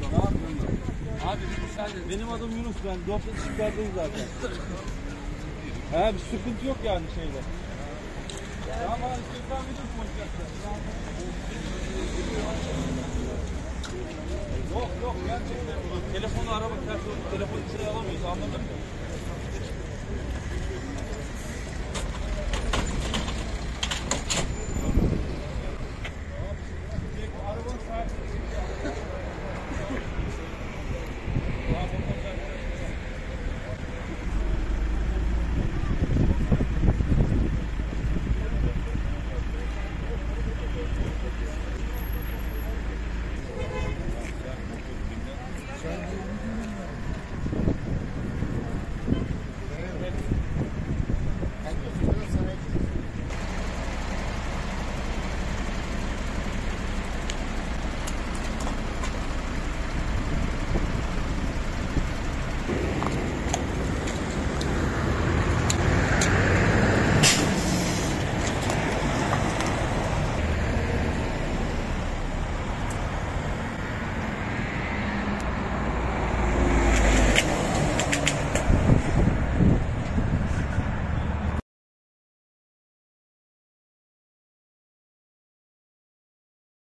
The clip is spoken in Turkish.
şu an abi. Abi sen de, benim adım Yunus, ben Dopla Şiper'deyim zaten. He, bir sıkıntı yok yani şeyde. Tamam abi, Şiper'den bir de koyacaklar. Yok yok, gerçekten. Telefonu araba tersi oldu, telefonu içine alamıyoruz, anladın mı?